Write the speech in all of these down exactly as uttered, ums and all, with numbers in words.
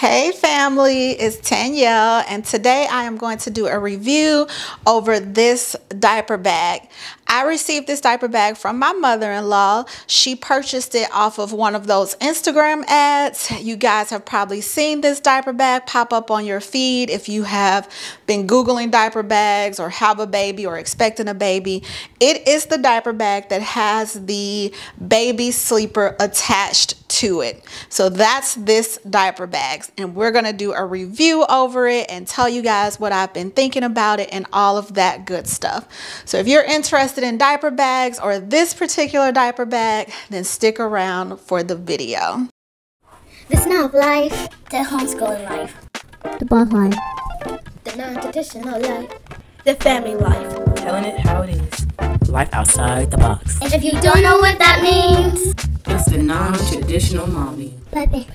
Hey family, it's Tanyelle, and today I am going to do a review over this diaper bag. I received this diaper bag from my mother-in-law. She purchased it off of one of those Instagram ads. You guys have probably seen this diaper bag pop up on your feed if you have been Googling diaper bags or have a baby or expecting a baby. It is the diaper bag that has the baby sleeper attached to it. So that's this diaper bag, and we're gonna do a review over it and tell you guys what I've been thinking about it and all of that good stuff. So if you're interested in diaper bags or this particular diaper bag, then stick around for the video. The snob life, the homeschooling life, the bud life, the non-traditional life, the family life, telling it how it is, life outside the box. And if you don't know what that means, it's the non-traditional mommy. Baby.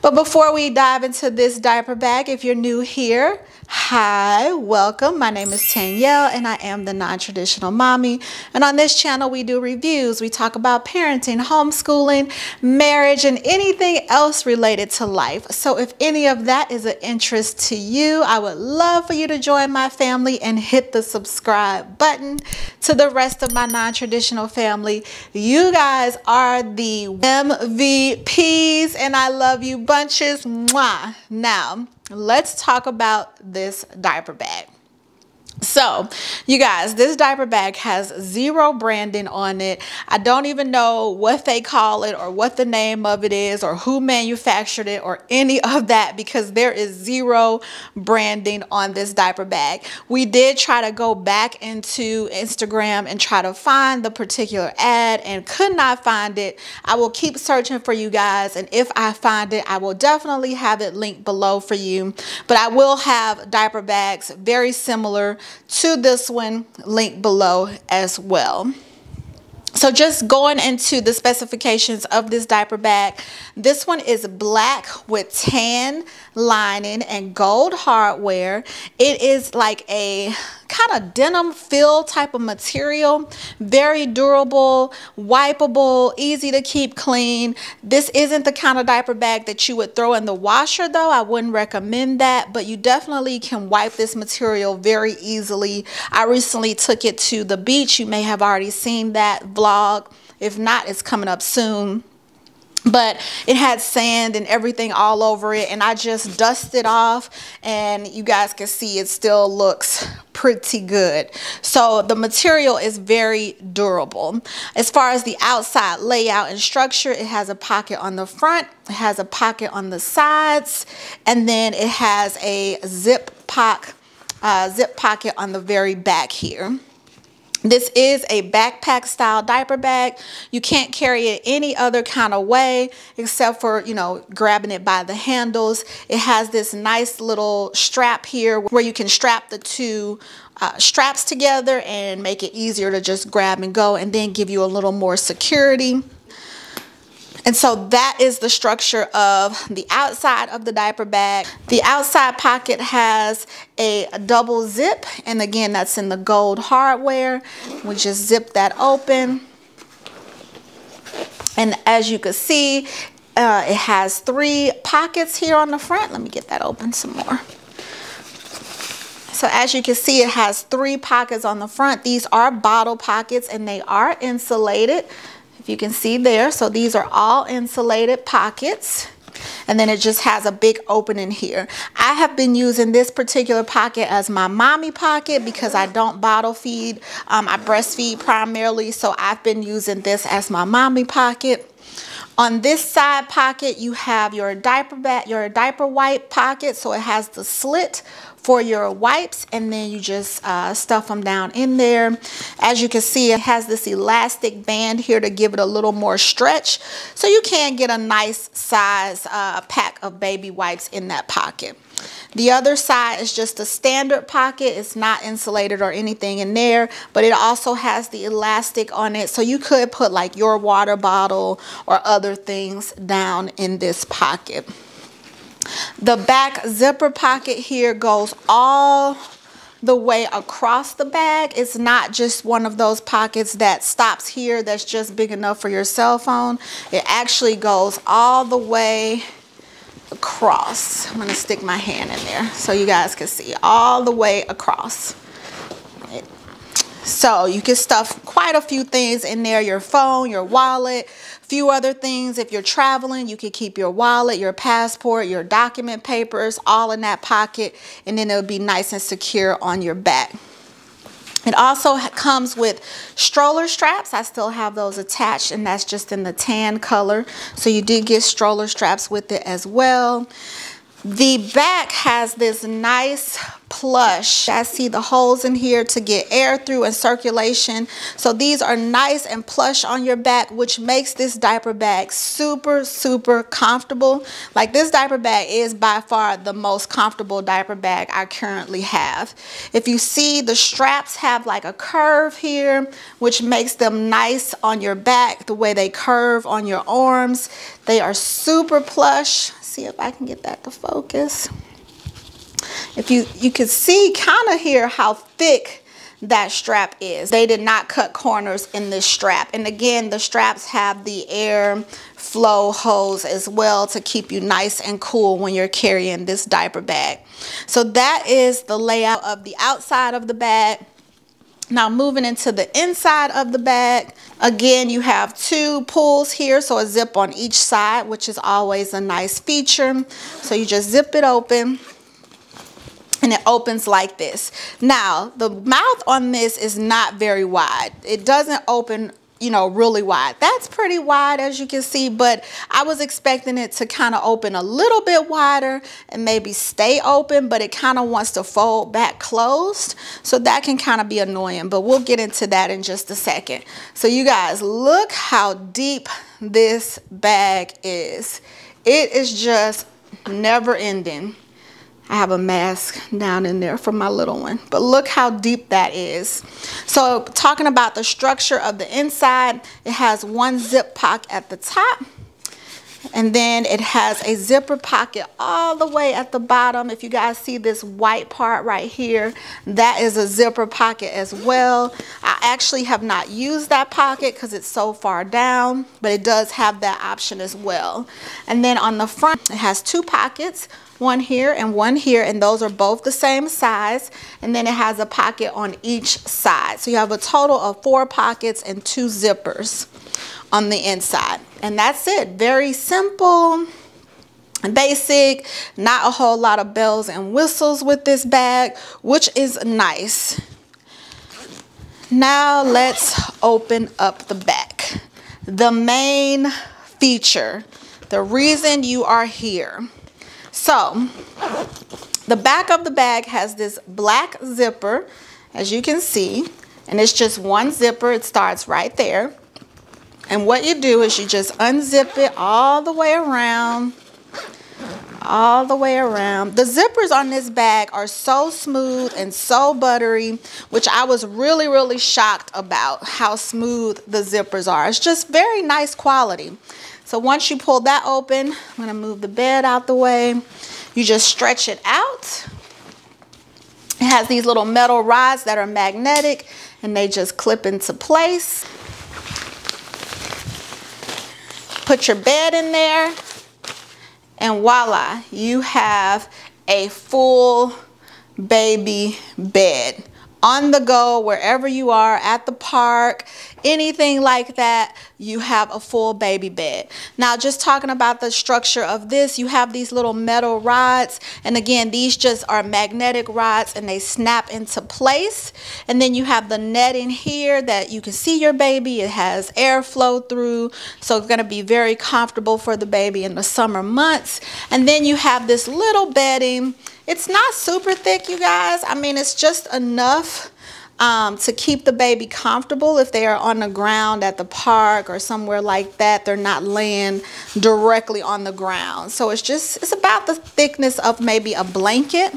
But before we dive into this diaper bag, if you're new here, hi, welcome. My name is Tanyelle and I am the non-traditional mommy. And on this channel, we do reviews. We talk about parenting, homeschooling, marriage, and anything else related to life. So if any of that is of interest to you, I would love for you to join my family and hit the subscribe button. To the rest of my non-traditional family, you guys are the M V Ps and I love you bunches. Mwah. Now let's talk about this diaper bag. So you guys, this diaper bag has zero branding on it. I don't even know what they call it or what the name of it is or who manufactured it or any of that, because there is zero branding on this diaper bag. We did try to go back into Instagram and try to find the particular ad and could not find it. I will keep searching for you guys, and if I find it, I will definitely have it linked below for you. But I will have diaper bags very similar to this one linked below as well. So just going into the specifications of this diaper bag, this one is black with tan lining and gold hardware. It is like a kind of denim feel type of material, very durable, wipeable, easy to keep clean. This isn't the kind of diaper bag that you would throw in the washer though. I wouldn't recommend that, but you definitely can wipe this material very easily. I recently took it to the beach. You may have already seen that vlog. If not, it's coming up soon. But it had sand and everything all over it, and I just dusted off, and you guys can see it still looks pretty good. So the material is very durable. As far as the outside layout and structure, it has a pocket on the front, it has a pocket on the sides, and then it has a zip pocket, uh, zip pocket on the very back here. This is a backpack style diaper bag. You can't carry it any other kind of way except for, you know, grabbing it by the handles. It has this nice little strap here where you can strap the two uh, straps together and make it easier to just grab and go, and then give you a little more security. And so that is the structure of the outside of the diaper bag. The outside pocket has a double zip, and again, that's in the gold hardware. We just zip that open. And as you can see, uh, it has three pockets here on the front. Let me get that open some more. So as you can see, it has three pockets on the front. These are bottle pockets and they are insulated. You can see there, so these are all insulated pockets, and then it just has a big opening here. I have been using this particular pocket as my mommy pocket because I don't bottle feed. um, I breastfeed primarily, so I've been using this as my mommy pocket. On this side pocket, you have your diaper bag, your diaper wipe pocket, so it has the slit for your wipes, and then you just uh, stuff them down in there. As you can see, it has this elastic band here to give it a little more stretch, so you can get a nice size uh, pack of baby wipes in that pocket. The other side is just a standard pocket. It's not insulated or anything in there, but it also has the elastic on it, so you could put like your water bottle or other things down in this pocket. The back zipper pocket here goes all the way across the bag. It's not just one of those pockets that stops here that's just big enough for your cell phone. It actually goes all the way across across. I'm gonna stick my hand in there so you guys can see all the way across. So you can stuff quite a few things in there, your phone, your wallet, a few other things. If you're traveling, you can keep your wallet, your passport, your document papers, all in that pocket, and then it'll be nice and secure on your back. It also comes with stroller straps. I still have those attached, and that's just in the tan color. So you do get stroller straps with it as well. The back has this nice plush. I see the holes in here to get air through and circulation. So these are nice and plush on your back, which makes this diaper bag super, super comfortable. Like, this diaper bag is by far the most comfortable diaper bag I currently have. If you see, the straps have like a curve here, which makes them nice on your back, the way they curve on your arms. They are super plush. See if I can get that to focus. If you you can see kind of here how thick that strap is. They did not cut corners in this strap. And again, the straps have the air flow hose as well to keep you nice and cool when you're carrying this diaper bag. So that is the layout of the outside of the bag. Now moving into the inside of the bag, again, you have two pulls here, so a zip on each side, which is always a nice feature. So you just zip it open, and it opens like this. Now, the mouth on this is not very wide. It doesn't open, you know, really wide. That's pretty wide, as you can see, but I was expecting it to kind of open a little bit wider and maybe stay open, but it kind of wants to fold back closed. So that can kind of be annoying, but we'll get into that in just a second. So you guys, look how deep this bag is. It is just never ending. I have a mask down in there for my little one, but look how deep that is. So talking about the structure of the inside, it has one zip pocket at the top, and then it has a zipper pocket all the way at the bottom. If you guys see this white part right here, that is a zipper pocket as well. I actually have not used that pocket because it's so far down, but it does have that option as well. And then on the front, it has two pockets, one here and one here, and those are both the same size. And then it has a pocket on each side. So you have a total of four pockets and two zippers on the inside. And that's it. Very simple, basic, not a whole lot of bells and whistles with this bag, which is nice. Now let's open up the back. The main feature, the reason you are here. So the back of the bag has this black zipper, as you can see, and it's just one zipper. It starts right there. And what you do is you just unzip it all the way around, all the way around. The zippers on this bag are so smooth and so buttery, which I was really, really shocked about how smooth the zippers are. It's just very nice quality. So once you pull that open, I'm gonna move the bed out the way. You just stretch it out. It has these little metal rods that are magnetic, and they just clip into place. Put your bed in there, and voila, you have a full baby bed. On the go, wherever you are, at the park, anything like that, you have a full baby bed. Now, just talking about the structure of this, you have these little metal rods, and again, these just are magnetic rods, and they snap into place. And then you have the net in here that you can see your baby. It has airflow through, so it's going to be very comfortable for the baby in the summer months. And then you have this little bedding. It's not super thick, you guys. I mean, it's just enough um, to keep the baby comfortable if they are on the ground at the park or somewhere like that. They're not laying directly on the ground. So it's just, it's about the thickness of maybe a blanket.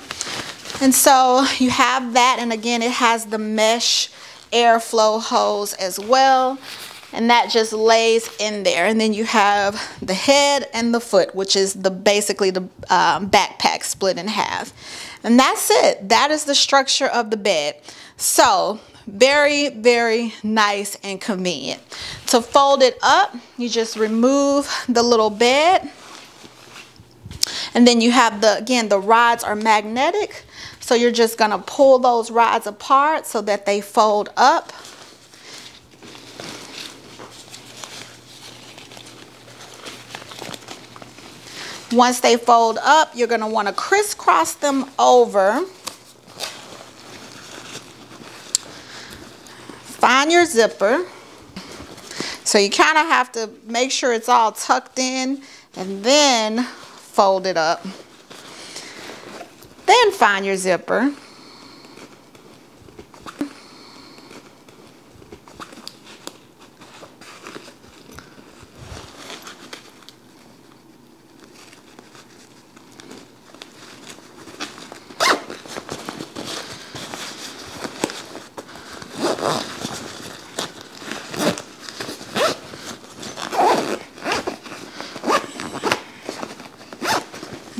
And so you have that. And again, it has the mesh airflow hose as well. And that just lays in there. And then you have the head and the foot, which is the basically the um, backpack split in half. And that's it. That is the structure of the bed. So very, very nice and convenient. To fold it up, you just remove the little bed. And then you have the, again, the rods are magnetic. So you're just going to pull those rods apart so that they fold up. Once they fold up, you're going to want to crisscross them over. Find your zipper. So you kind of have to make sure it's all tucked in and then fold it up. Then find your zipper.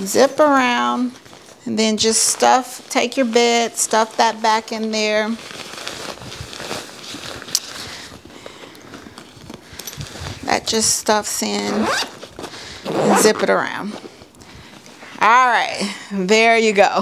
Zip around and then just stuff, take your bed, stuff that back in there. That just stuffs in and zip it around. All right, there you go.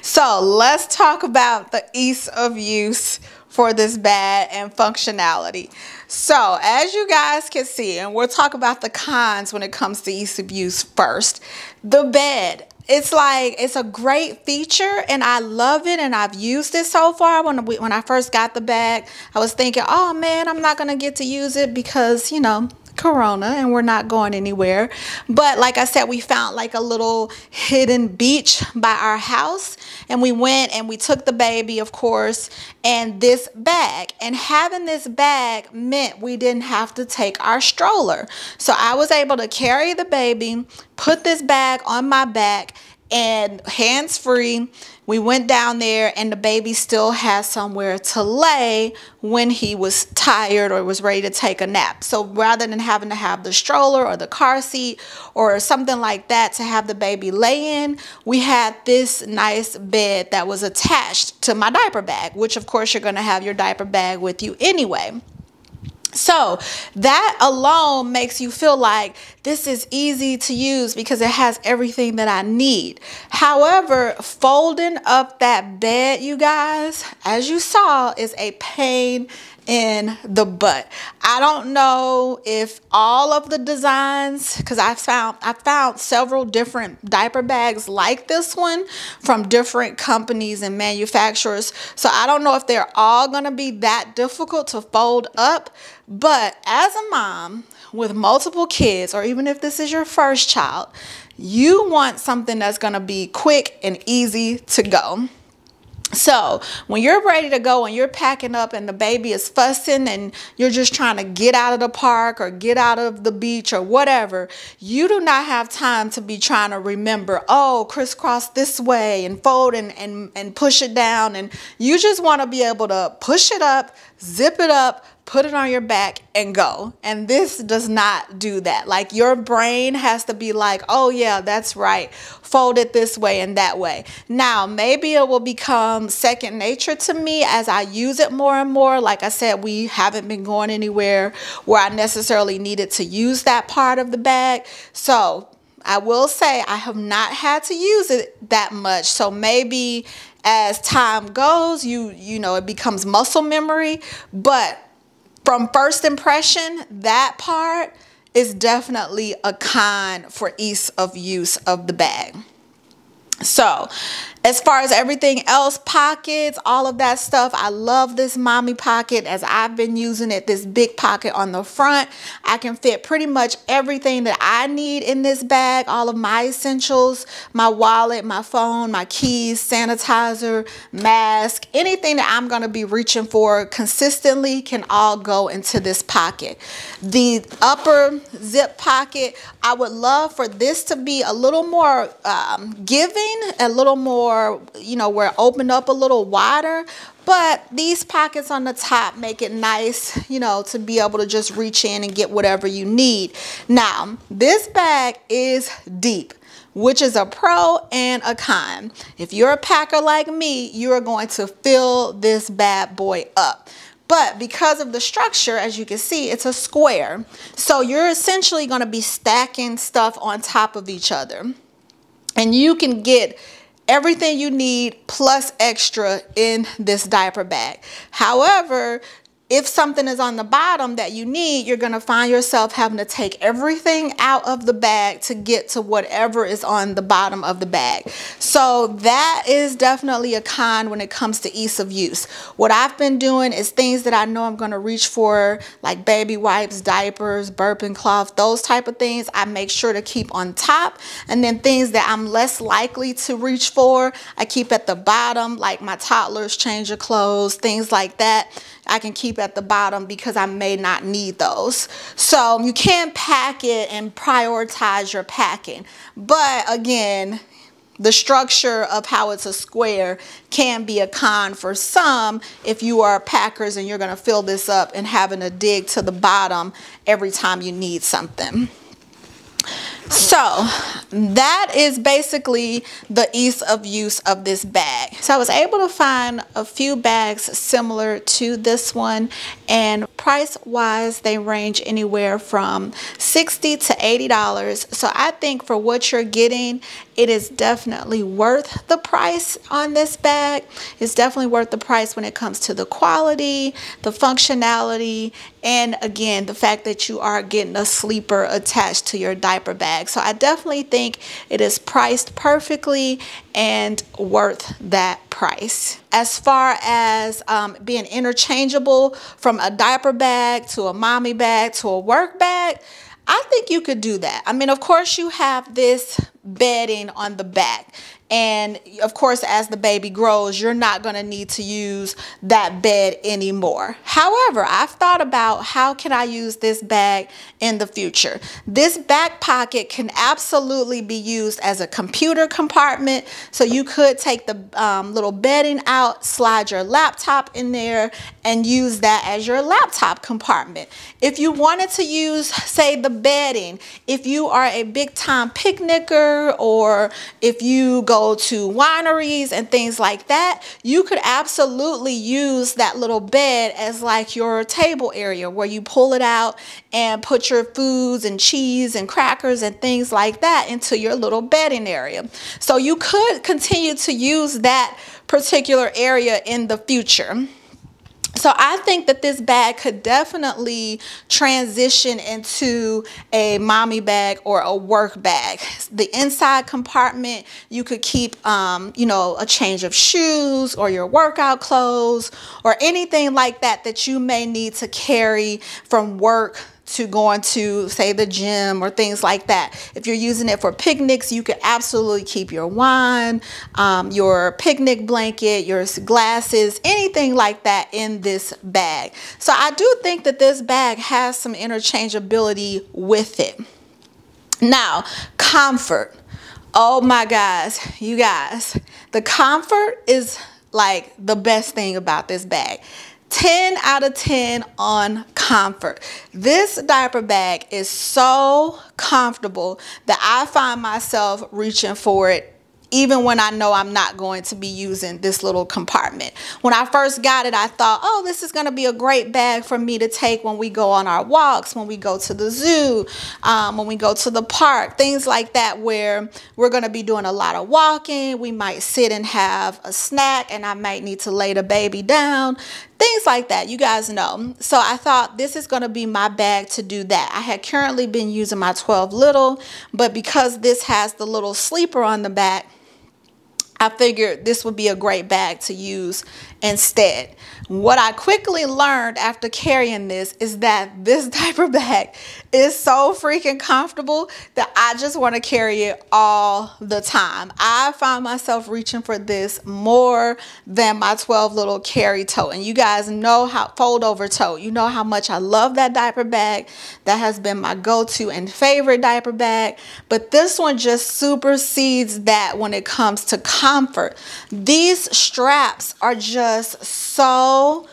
So let's talk about the ease of use for this bag and functionality. So as you guys can see, and we'll talk about the cons when it comes to ease of use first, the bed. It's like, it's a great feature and I love it and I've used it so far. When, we, when I first got the bag, I was thinking, oh man, I'm not gonna get to use it because, you know, Corona and we're not going anywhere. But like I said, we found like a little hidden beach by our house and we went and we took the baby, of course, and this bag. And having this bag meant we didn't have to take our stroller. So I was able to carry the baby, put this bag on my back, and hands-free, we went down there and the baby still has somewhere to lay when he was tired or was ready to take a nap. So rather than having to have the stroller or the car seat or something like that to have the baby lay in, we had this nice bed that was attached to my diaper bag, which of course you're going to have your diaper bag with you anyway. So that alone makes you feel like this is easy to use because it has everything that I need. However, folding up that bed, you guys, as you saw, is a pain in the butt. I don't know if all of the designs, because I found I found several different diaper bags like this one from different companies and manufacturers. So I don't know if they're all gonna be that difficult to fold up. But as a mom with multiple kids, or even if this is your first child, you want something that's gonna be quick and easy to go. So when you're ready to go and you're packing up and the baby is fussing and you're just trying to get out of the park or get out of the beach or whatever, you do not have time to be trying to remember, oh, crisscross this way and fold and, and, and push it down. And you just want to be able to push it up, zip it up, put it on your back and go. And this does not do that. Like your brain has to be like, oh yeah, that's right. Fold it this way and that way. Now, maybe it will become second nature to me as I use it more and more. Like I said, we haven't been going anywhere where I necessarily needed to use that part of the bag. So I will say I have not had to use it that much. So maybe as time goes, you, you know, it becomes muscle memory, but from first impression, that part is definitely a con for ease of use of the bag. So as far as everything else, pockets, all of that stuff, I love this mommy pocket as I've been using it, this big pocket on the front. I can fit pretty much everything that I need in this bag, all of my essentials, my wallet, my phone, my keys, sanitizer, mask, anything that I'm going to be reaching for consistently can all go into this pocket. The upper zip pocket, I would love for this to be a little more um, giving, a little more, you know, where it opened up a little wider, but these pockets on the top make it nice, you know, to be able to just reach in and get whatever you need. Now, this bag is deep, which is a pro and a con. If you're a packer like me, you are going to fill this bad boy up. But because of the structure, as you can see, it's a square. So you're essentially going to be stacking stuff on top of each other. And you can get everything you need plus extra in this diaper bag. However, if something is on the bottom that you need, you're going to find yourself having to take everything out of the bag to get to whatever is on the bottom of the bag. So that is definitely a con when it comes to ease of use. What I've been doing is things that I know I'm going to reach for, like baby wipes, diapers, burping cloth, those type of things, I make sure to keep on top. And then things that I'm less likely to reach for, I keep at the bottom, like my toddler's change of clothes, things like that. I can keep at the bottom because I may not need those. So you can pack it and prioritize your packing. But again, the structure of how it's a square can be a con for some if you are packers and you're going to fill this up and having to dig to the bottom every time you need something. So that is basically the ease of use of this bag. So I was able to find a few bags similar to this one, and price wise they range anywhere from sixty to eighty dollars. So I think for what you're getting, it is definitely worth the price on this bag. It's definitely worth the price when it comes to the quality, the functionality, and again, the fact that you are getting a sleeper attached to your diaper bag. So I definitely think it is priced perfectly and worth that price. As far as um, being interchangeable from a diaper bag to a mommy bag to a work bag, I think you could do that. I mean, of course you have this bedding on the back. And of course, as the baby grows, you're not going to need to use that bed anymore. However, I've thought about how can I use this bag in the future. This back pocket can absolutely be used as a computer compartment. So you could take the um, little bedding out, slide your laptop in there, and use that as your laptop compartment. If you wanted to use, say, the bedding, if you are a big time picnicker or if you go to wineries and things like that, you could absolutely use that little bed as like your table area where you pull it out and put your foods and cheese and crackers and things like that into your little bedding area. So you could continue to use that particular area in the future. So I think that this bag could definitely transition into a mommy bag or a work bag. The inside compartment, you could keep, um, you know, a change of shoes or your workout clothes or anything like that that you may need to carry from work to going to, say, the gym or things like that. If you're using it for picnics, you could absolutely keep your wine, um, your picnic blanket, your glasses, anything like that in this bag. So I do think that this bag has some interchangeability with it. Now, comfort. Oh my gosh, you guys, the comfort is like the best thing about this bag. ten out of ten on comfort. This diaper bag is so comfortable that I find myself reaching for it even when I know I'm not going to be using this little compartment. When I first got it, I thought, oh, this is going to be a great bag for me to take when we go on our walks, when we go to the zoo, um, when we go to the park, things like that, where we're going to be doing a lot of walking. We might sit and have a snack, and I might need to lay the baby down. Things like that, you guys know. So I thought this is going to be my bag to do that. I had currently been using my twelve little, but because this has the little sleeper on the back, I figured this would be a great bag to use instead. What I quickly learned after carrying this is that this diaper bag is so freaking comfortable that I just want to carry it all the time. I find myself reaching for this more than my twelve little carry tote. And you guys know how fold over tote, you know how much I love that diaper bag. That has been my go-to and favorite diaper bag. But this one just supersedes that when it comes to comfort. These straps are just so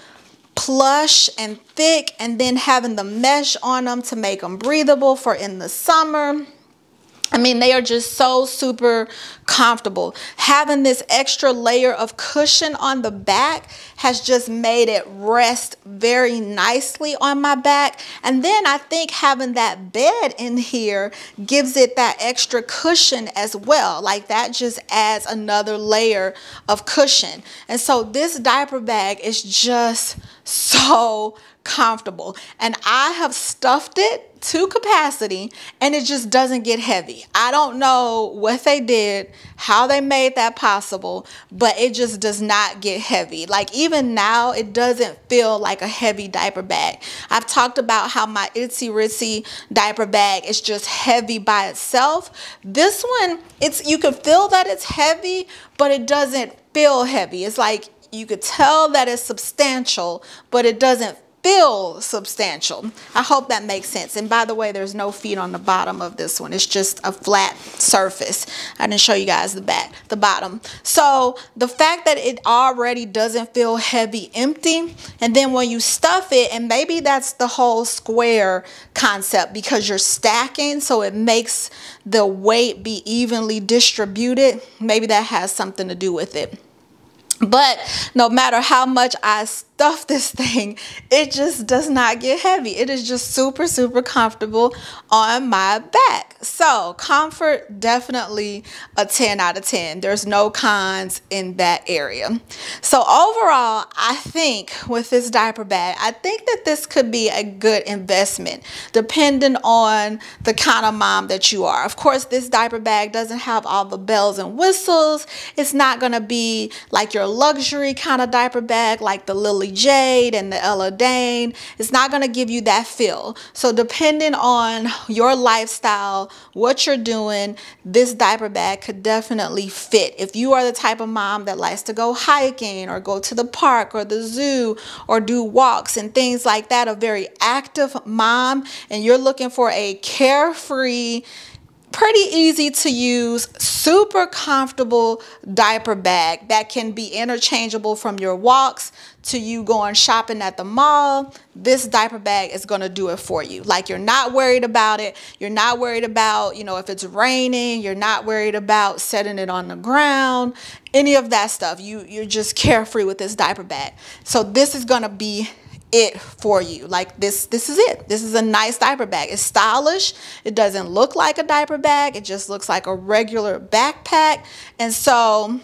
plush and thick, and then having the mesh on them to make them breathable for in the summer. I mean, they are just so super comfortable. Having this extra layer of cushion on the back has just made it rest very nicely on my back. And then I think having that bed in here gives it that extra cushion as well. Like that just adds another layer of cushion. And so this diaper bag is just so comfortable. And I have stuffed it to capacity and it just doesn't get heavy. I don't know what they did, how they made that possible, but it just does not get heavy. Like even now, it doesn't feel like a heavy diaper bag. I've talked about how my Itzy Ritzy diaper bag is just heavy by itself. This one, it's you can feel that it's heavy, but it doesn't feel heavy. It's like you could tell that it's substantial, but it doesn't feel substantial. I hope that makes sense. And by the way, there's no feet on the bottom of this one. It's just a flat surface. I didn't show you guys the back, the bottom. So the fact that it already doesn't feel heavy empty, and then when you stuff it, and maybe that's the whole square concept because you're stacking, so it makes the weight be evenly distributed. Maybe that has something to do with it. But no matter how much I stuff this thing, it just does not get heavy. It is just super, super comfortable on my back. So comfort, definitely a ten out of ten. There's no cons in that area. So overall, I think with this diaper bag, I think that this could be a good investment depending on the kind of mom that you are. Of course, this diaper bag doesn't have all the bells and whistles. It's not going to be like your luxury kind of diaper bag like the Lilly Jade and the Ella Dane. It's not going to give you that feel. So depending on your lifestyle, what you're doing, this diaper bag could definitely fit. If you are the type of mom that likes to go hiking or go to the park or the zoo or do walks and things like that, a very active mom, and you're looking for a carefree, pretty easy to use, super comfortable diaper bag that can be interchangeable from your walks to you going shopping at the mall, this diaper bag is going to do it for you. Like you're not worried about it. You're not worried about, you know, if it's raining, you're not worried about setting it on the ground, any of that stuff. You, you're just carefree with this diaper bag. So this is going to be it for you. Like this, this is it. This is a nice diaper bag. It's stylish. It doesn't look like a diaper bag. It just looks like a regular backpack. And so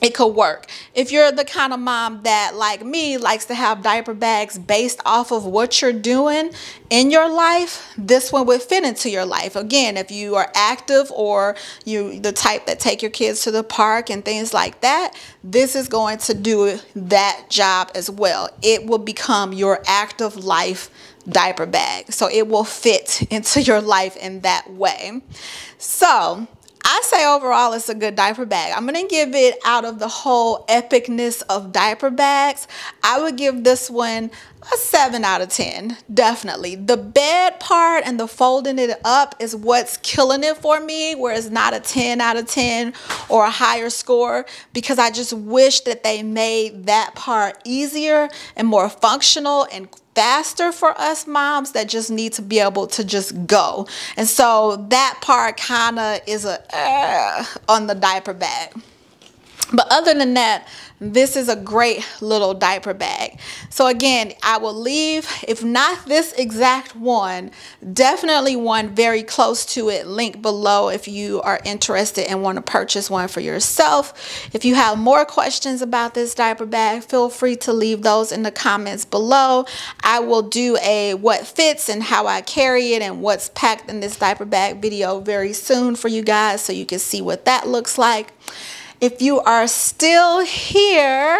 it could work. If you're the kind of mom that, like me, likes to have diaper bags based off of what you're doing in your life, this one would fit into your life. Again, if you are active or you the type that take your kids to the park and things like that, this is going to do that job as well. It will become your active life diaper bag. So it will fit into your life in that way. So I say overall, it's a good diaper bag. I'm going to give it, out of the whole epicness of diaper bags, I would give this one a seven out of ten, definitely. The bed part and the folding it up is what's killing it for me, where it's not a ten out of ten or a higher score, because I just wish that they made that part easier and more functional and faster for us moms that just need to be able to just go. And so that part kind of is a uh, on the diaper bag. But other than that, this is a great little diaper bag. So again, I will leave, if not this exact one, definitely one very close to it linked below if you are interested and want to purchase one for yourself. If you have more questions about this diaper bag, feel free to leave those in the comments below. I will do a what fits and how I carry it and what's packed in this diaper bag video very soon for you guys, so you can see what that looks like. If you are still here,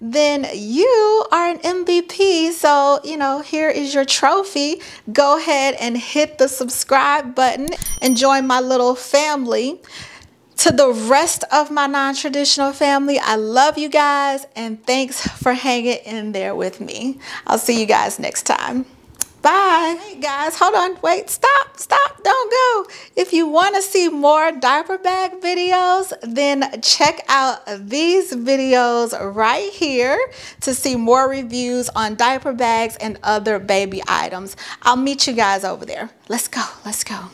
then you are an M V P. So, you know, here is your trophy. Go ahead and hit the subscribe button and join my little family. To the rest of my non-traditional family, I love you guys and thanks for hanging in there with me. I'll see you guys next time. Bye. Hey guys, hold on, wait, stop, stop, don't go. If you want to see more diaper bag videos, then check out these videos right here to see more reviews on diaper bags and other baby items. I'll meet you guys over there. Let's go, let's go.